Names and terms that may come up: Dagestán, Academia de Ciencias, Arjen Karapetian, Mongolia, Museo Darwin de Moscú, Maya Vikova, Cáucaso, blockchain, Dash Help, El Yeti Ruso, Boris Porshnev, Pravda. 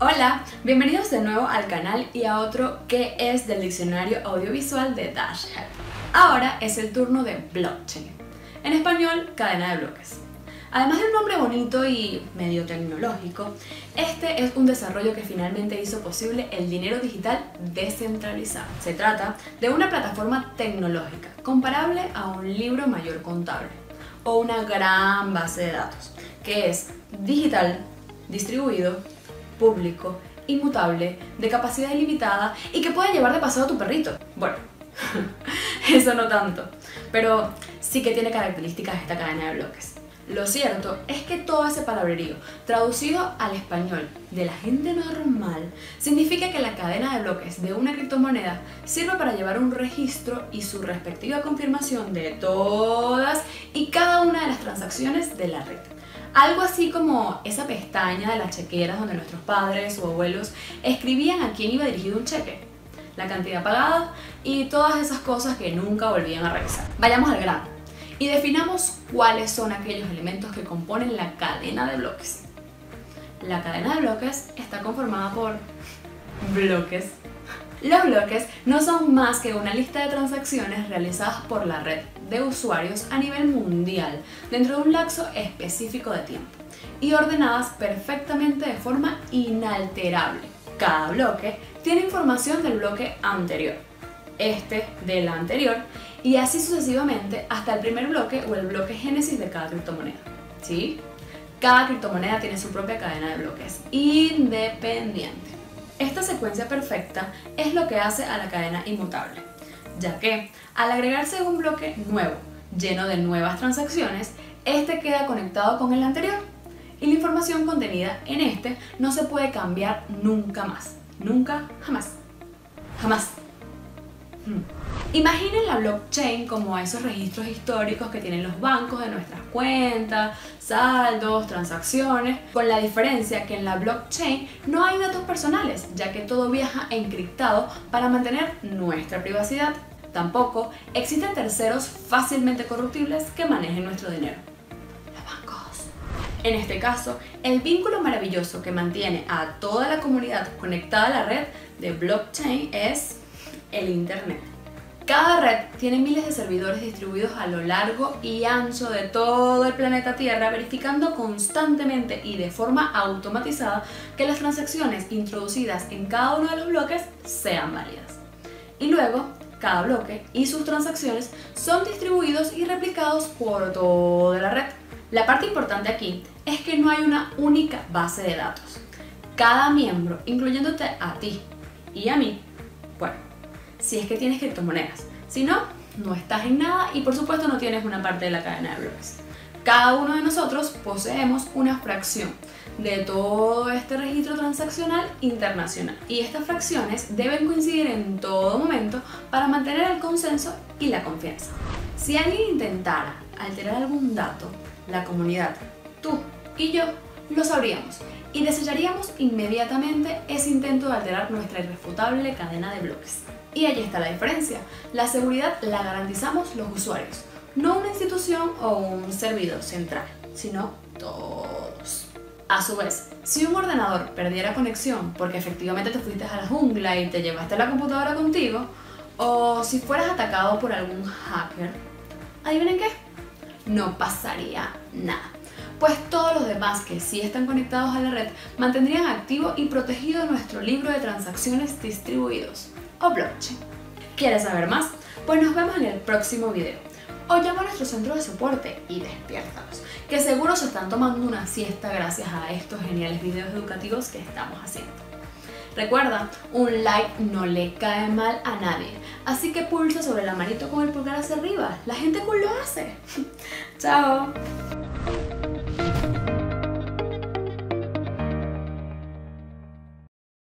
Hola, bienvenidos de nuevo al canal y a otro que es del diccionario audiovisual de Dash Help. Ahora es el turno de blockchain, en español cadena de bloques. Además de un nombre bonito y medio tecnológico, este es un desarrollo que finalmente hizo posible el dinero digital descentralizado. Se trata de una plataforma tecnológica, comparable a un libro mayor contable o una gran base de datos, que es digital, distribuido, público, inmutable, de capacidad ilimitada y que puede llevar de paseo a tu perrito. Bueno, eso no tanto, pero sí que tiene características esta cadena de bloques. Lo cierto es que todo ese palabrerío, traducido al español de la gente normal, significa que la cadena de bloques de una criptomoneda sirve para llevar un registro y su respectiva confirmación de todas y cada una de las transacciones de la red. Algo así como esa pestaña de las chequeras donde nuestros padres o abuelos escribían a quién iba dirigido un cheque, la cantidad pagada y todas esas cosas que nunca volvían a revisar. Vayamos al grano y definamos cuáles son aquellos elementos que componen la cadena de bloques. La cadena de bloques está conformada por bloques. Los bloques no son más que una lista de transacciones realizadas por la red de usuarios a nivel mundial dentro de un lapso específico de tiempo y ordenadas perfectamente de forma inalterable. Cada bloque tiene información del bloque anterior, este del anterior, y así sucesivamente hasta el primer bloque o el bloque génesis de cada criptomoneda. ¿Sí? Cada criptomoneda tiene su propia cadena de bloques independiente. Esta secuencia perfecta es lo que hace a la cadena inmutable, ya que al agregarse un bloque nuevo, lleno de nuevas transacciones, este queda conectado con el anterior y la información contenida en este no se puede cambiar nunca más. Nunca, jamás. Jamás. Imaginen la blockchain como esos registros históricos que tienen los bancos de nuestras cuentas, saldos, transacciones, con la diferencia que en la blockchain no hay datos personales, ya que todo viaja encriptado para mantener nuestra privacidad. Tampoco existen terceros fácilmente corruptibles que manejen nuestro dinero. Los bancos. En este caso, el vínculo maravilloso que mantiene a toda la comunidad conectada a la red de blockchain es el internet. Cada red tiene miles de servidores distribuidos a lo largo y ancho de todo el planeta Tierra, verificando constantemente y de forma automatizada que las transacciones introducidas en cada uno de los bloques sean válidas. Y luego, cada bloque y sus transacciones son distribuidos y replicados por toda la red. La parte importante aquí es que no hay una única base de datos. Cada miembro, incluyéndote a ti y a mí, bueno, si es que tienes criptomonedas, si no, no estás en nada y por supuesto no tienes una parte de la cadena de bloques. Cada uno de nosotros poseemos una fracción de todo este registro transaccional internacional y estas fracciones deben coincidir en todo momento para mantener el consenso y la confianza. Si alguien intentara alterar algún dato, la comunidad, tú y yo, lo sabríamos y desecharíamos inmediatamente ese intento de alterar nuestra irrefutable cadena de bloques. Y allí está la diferencia. La seguridad la garantizamos los usuarios, no una institución o un servidor central, sino todos. A su vez, si un ordenador perdiera conexión porque efectivamente te fuiste a la jungla y te llevaste la computadora contigo, o si fueras atacado por algún hacker, ¿adivinen qué? No pasaría nada, pues todos los demás que sí están conectados a la red mantendrían activo y protegido nuestro libro de transacciones distribuidos, o blockchain. ¿Quieres saber más? Pues nos vemos en el próximo video. O llama a nuestro centro de soporte y despiértalos, que seguro se están tomando una siesta gracias a estos geniales videos educativos que estamos haciendo. Recuerda, un like no le cae mal a nadie, así que pulsa sobre la manito con el pulgar hacia arriba. La gente cool lo hace. Chao.